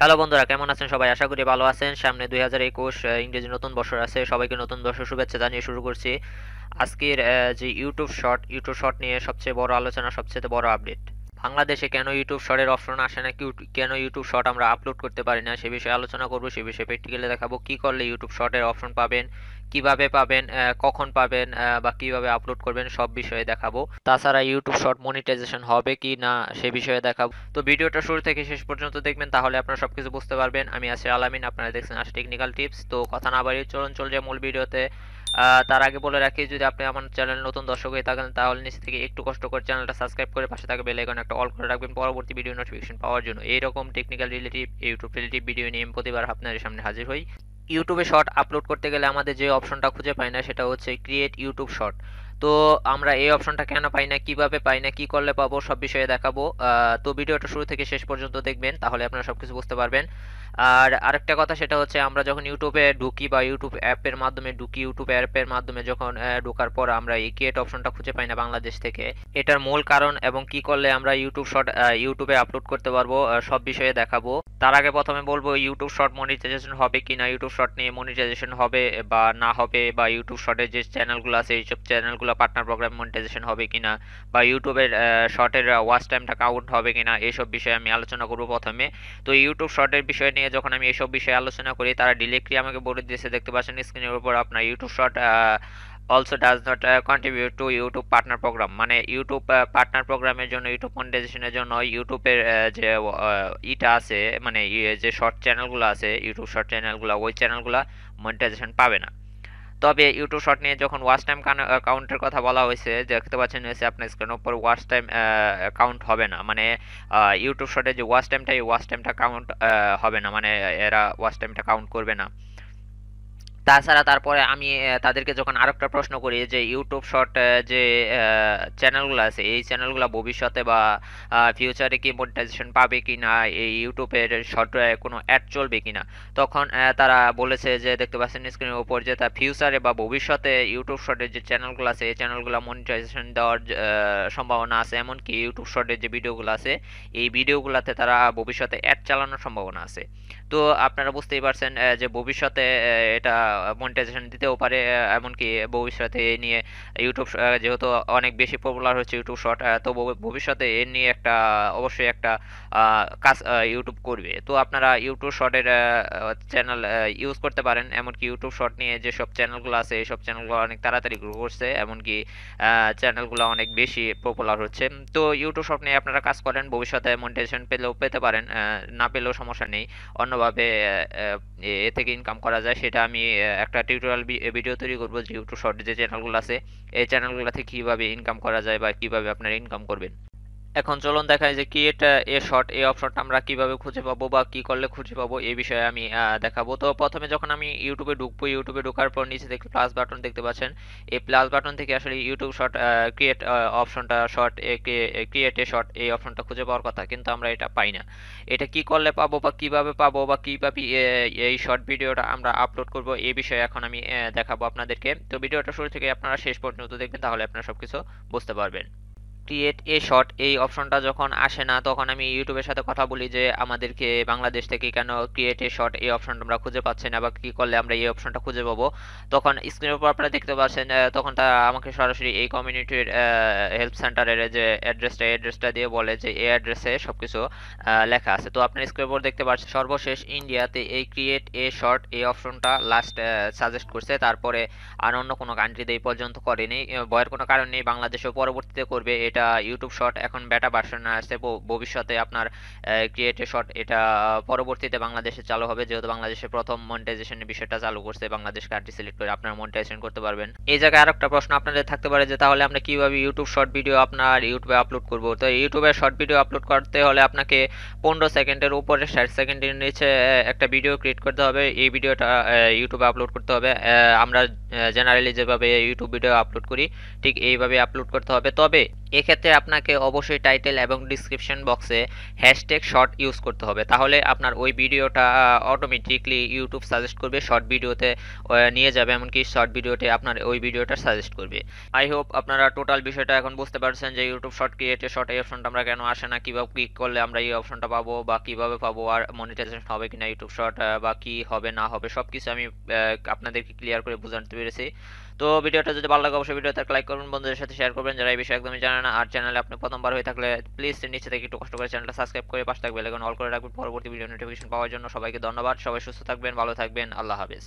Hello বন্ধুরা, কেমন আছেন সবাই? আশা করি ভালো আছেন। সামনে 2021 ইংরেজি নতুন বছর আছে, সবাইকে নতুন বছর শুভেচ্ছা জানিয়ে শুরু করছি আজকের যে ইউটিউব শর্ট নিয়ে সবচেয়ে বড় আলোচনা, সবচেয়ে বড় আপডেট। বাংলাদেশে কেন ইউটিউব শর্টের অপশন আসে না, কেন ইউটিউব শর্ট আমরা আপলোড করতে পারি না, সে বিষয়ে আলোচনা করব। সে বিষয়ে প্র্যাকটিক্যালি দেখাবো কী করলে ইউটিউব শর্টের অপশন পাবেন, কিভাবে পাবেন, কখন পাবেন বা কিভাবে আপলোড করবেন, সব বিষয়ে দেখাবো। তাছাড়া ইউটিউব শর্ট মনিটাইজেশন হবে কি না সে বিষয়ে দেখাবো। তো ভিডিওটা শুরু থেকে শেষ পর্যন্ত দেখবেন, তাহলে আপনারা সব কিছু বুঝতে পারবেন। আমি আছি আলামিন, আপনারা দেখছেন আশি টেকনিক্যাল টিপস। তো কথা না বাড়িয়ে চলুন চলে যায় মূল ভিডিওতে। তার আগে বলে রাখি, যদি আপনি আমার চ্যানেল নতুন দর্শক হয়ে থাকেন তাহলে নিচে থেকে একটু কষ্ট করে চ্যানেলটা সাবস্ক্রাইব করে পাশে থাকা বেল আইকন একটা অল করে রাখবেন পরবর্তী ভিডিও নোটিফিকেশন পাওয়ার জন্য। এইরকম technical relative, YouTube relative video নিয়ে প্রতিবার আপনাদের সামনে হাজির হই। ইউটিউবে শর্ট আপলোড করতে গেলে আমাদের যে অপশনটা খুঁজে পাই না সেটা হচ্ছে ক্রিয়েট ইউটিউব শর্ট। তো আমরা এই অপশনটা কেন পাই না, কীভাবে পাই না, কী করলে পাবো, সব বিষয়ে দেখাবো। তো ভিডিওটা শুরু থেকে শেষ পর্যন্ত দেখবেন, তাহলে আপনারা সব কিছু বুঝতে পারবেন। আর আরেকটা কথা সেটা হচ্ছে, আমরা যখন ইউটিউবে ঢুকি বা ইউটিউব অ্যাপের মাধ্যমে ঢুকি, ইউটিউব অ্যাপের মাধ্যমে যখন ঢোকার পর আমরা এই ক্রিয়েট অপশনটা খুঁজে পাই না বাংলাদেশ থেকে, এটার মূল কারণ এবং কি করলে আমরা ইউটিউব শর্ট ইউটিউবে আপলোড করতে পারবো সব বিষয়ে দেখাবো। তার আগে প্রথমে বলবো ইউটিউব শর্ট মনিটাইজেশন হবে কি না, ইউটিউব শর্ট নিয়ে মনিটাইজেশন হবে বা না হবে, বা ইউটিউব শর্টের যে চ্যানেলগুলো আছে এইসব চ্যানেলগুলো পার্টনার প্রোগ্রাম মনিটাইজেশন হবে কিনা, বা ইউটিউবের শর্টের ওয়াচ টাইমটা কাউন্ট হবে কিনা, এইসব বিষয়ে আমি আলোচনা করব প্রথমে। তো ইউটিউব শর্টের বিষয় নিয়ে যখন আমি এইসব বিষয়ে আলোচনা করি, তারা ডিরেক্টলি আমাকে বলে দিয়েছে, দেখতে পাচ্ছেন স্ক্রিনের উপর, আপনার YouTube short also does not contribute to YouTube partner program, মানে ইউটিউব পার্টনার প্রোগ্রামের জন্য, ইউটিউব মনিটাইজেশনের জন্য ইউটিউবের যে ইটা আছে, মানে যে শর্ট চ্যানেলগুলো আছে, ইউটিউব শর্ট চ্যানেলগুলো, ওই চ্যানেলগুলো মনিটাইজেশন পাবে না। তবে ইউটিউব শর্ট নিয়ে যখন ওয়াচ টাইম কাউন্টের কথা বলা হয়েছে, দেখতে পাচ্ছেন হয়েছে আপনার স্ক্রিনের উপর, ওয়াচ টাইম কাউন্ট হবে না, মানে ইউটিউব শর্টে যে ওয়াচ টাইমটা, এই ওয়াচ টাইমটা কাউন্ট হবে না, মানে এরা ওয়াচ টাইমটা কাউন্ট করবে না। তাছাড়া তারপরে আমি তাদেরকে যখন আরেকটা প্রশ্ন করি যে ইউটিউব শর্ট যে চ্যানেলগুলো আছে এই চ্যানেলগুলো ভবিষ্যতে বা ফিউচারে কি মনিটাইজেশন পাবে কি না, এই ইউটিউবের শর্ট কোনো অ্যাড চলবে কি না, তখন তারা বলেছে যে দেখতে পাচ্ছেন স্ক্রিনের উপর, যে তা ফিউচারে বা ভবিষ্যতে ইউটিউব শর্টের যে চ্যানেলগুলো আছে এই চ্যানেলগুলো মনিটাইজেশন দেওয়ার সম্ভাবনা আছে, এমনকি ইউটিউব শর্টের যে ভিডিওগুলো আছে এই ভিডিওগুলোতে তারা ভবিষ্যতে অ্যাড চালানোর সম্ভাবনা আছে। তো আপনারা বুঝতেই পারছেন যে ভবিষ্যতে এটা মনিটাইজেশন দিতেও পারে, এমনকি ভবিষ্যতে এ নিয়ে ইউটিউব যেহেতু অনেক বেশি পপুলার হচ্ছে ইউটিউব শর্ট, তো ভবিষ্যতে এ নিয়ে একটা অবশ্যই একটা কাজ ইউটিউব করবে। তো আপনারা ইউটিউব শর্টের চ্যানেল ইউজ করতে পারেন, এমনকি ইউটিউব শর্ট নিয়ে যেসব চ্যানেলগুলো আছে এইসব চ্যানেলগুলো অনেক তাড়াতাড়ি গ্রো করছে, এমনকি চ্যানেলগুলো অনেক বেশি পপুলার হচ্ছে। তো ইউটিউব শর্ট নিয়ে আপনারা কাজ করেন, ভবিষ্যতে মনিটাইজেশন পেলেও পেতে পারেন, না পেলেও সমস্যা নেই, অন্যভাবে এ থেকে ইনকাম করা যায়। সেটা আমি একটা টিউটোরিয়াল ভিডিও তৈরি করব যে ইউটিউব শর্ট যে চ্যানেলগুলো আছে এই চ্যানেলগুলোতে কীভাবে ইনকাম করা যায় বা কীভাবে আপনারা ইনকাম করবেন। এখন চলুন দেখাই যে ক্রিয়েট এ শর্ট, এই অপশনটা আমরা কিভাবে খুঁজে পাবো বা কি করলে খুঁজে পাবো এই বিষয়ে আমি দেখাবো। তো প্রথমে যখন আমি ইউটিউবে ঢুকবো, ইউটিউবে ঢোকার পর নিচে দেখতে প্লাস বাটন দেখতে পাচ্ছেন, এই প্লাস বাটন থেকে আসলে ইউটিউব শর্ট ক্রিয়েট অপশনটা, শর্ট ক্রিয়েট এ শর্ট এই অপশনটা খুঁজে পাওয়ার কথা, কিন্তু আমরা এটা পাই না। এটা কি করলে পাবো বা কিভাবে পাবো বা কীভাবে এই শর্ট ভিডিওটা আমরা আপলোড করব এই বিষয়ে এখন আমি দেখাবো আপনাদেরকে। তো ভিডিওটা শুরু থেকে আপনারা শেষ পর্যন্ত দেখবেন, তাহলে আপনারা সব কিছু বুঝতে পারবেন। ক্রিয়েট এ শর্ট এই অপশনটা যখন আসে না, তখন আমি ইউটিউবের সাথে কথা বলি যে আমাদেরকে বাংলাদেশ থেকে কেন ক্রিয়েট এ শর্ট এই অপশনটা আমরা খুঁজে পাচ্ছি না বা কী করলে আমরা এই অপশনটা খুঁজে পাবো। তখন স্ক্রিনের উপর আপনারা দেখতে পাচ্ছেন, তখন তারা আমাকে সরাসরি এই কমিউনিটির হেল্প সেন্টারের যে অ্যাড্রেসটা, এই অ্যাড্রেসটা দিয়ে বলে যে এই অ্যাড্রেসে সব কিছু লেখা আছে। তো আপনার স্ক্রিনের উপর দেখতে পাচ্ছেন সর্বশেষ ইন্ডিয়াতে এই ক্রিয়েট এ শর্ট এই অপশনটা লাস্ট সাজেস্ট করছে, তারপরে আর অন্য কোনো কান্ট্রিতে এই পর্যন্ত করেনি, ভয়ের কোনো কারণ নেই, বাংলাদেশও পরবর্তীতে করবে। এটা ইউটিউব শর্ট এখন বেটা ভার্সনে আসছে, ভবিষ্যতে আপনার ক্রিয়েট এ শর্ট এটা পরবর্তীতে বাংলাদেশে চালু হবে, যেহেতু বাংলাদেশে প্রথম মনিটাইজেশনের বিষয়টা চালু করছে, বাংলাদেশ কান্ট্রি সিলেক্ট করে আপনারা মনিটাইজেশন করতে পারবেন। এই জায়গায় আরেকটা প্রশ্ন আপনাদের থাকতে পারে যে তাহলে আমরা কিভাবে ইউটিউব শর্ট ভিডিও আপনার ইউটিউবে আপলোড করব। তো ইউটিউবে শর্ট ভিডিও আপলোড করতে হলে আপনাকে 15 সেকেন্ডের উপরে, 60 সেকেন্ডের নিচে একটা ভিডিও ক্রিয়েট করতে হবে, এই ভিডিওটা ইউটিউবে আপলোড করতে হবে। আমরা জেনারেলি যেভাবে ইউটিউব ভিডিও আপলোড করি ঠিক এইভাবে আপলোড করতে হবে। তবে ক্ষেত্রে আপনাকে অবশ্যই টাইটেল এবং ডেসক্রিপশন বক্সে হ্যাশট্যাগ শর্ট ইউজ করতে হবে, তাহলে আপনার ওই ভিডিওটা অটোমেটিকলি ইউটিউব সাজেস্ট করবে, শর্ট ভিডিওতে নিয়ে যাবে, এমনকি শর্ট ভিডিওতে আপনার ওই ভিডিওটা সাজেস্ট করবে। আই হোপ আপনারা টোটাল বিষয়টা এখন বুঝতে পারছেন যে ইউটিউব শর্ট ক্রিয়েটে শর্ট এই অপশনটা আমরা কেন আসে না, কীভাবে ক্লিক করলে আমরা এই অপশনটা পাবো বা কীভাবে পাবো, আর মনিটাইজেশন হবে কিনা ইউটিউব শর্ট বা কী হবে না হবে, সব কিছু আমি আপনাদেরকে ক্লিয়ার করে বোঝাতে পেরেছি। তো ভিডিওটা যদি ভালো লাগে অবশ্যই ভিডিওতে লাইক করবেন, বন্ধুদের সাথে শেয়ার করবেন যারা এই বিষয়ে একদমই জানে না, আর চ্যানেলে আপনি প্রথমবার হয়ে থাকলে প্লিজ নিচে থেকে একটু কষ্ট করে চ্যানেলটা সাবস্ক্রাইব করে পাশে থাকবেন, বেল আইকন অল করে রাখবেন পরবর্তী ভিডিও নোটিফিকেশন পাওয়ার জন্য। সবাইকে ধন্যবাদ, সবাই সুস্থ থাকবেন, ভালো থাকবেন, আল্লাহ হাফেজ।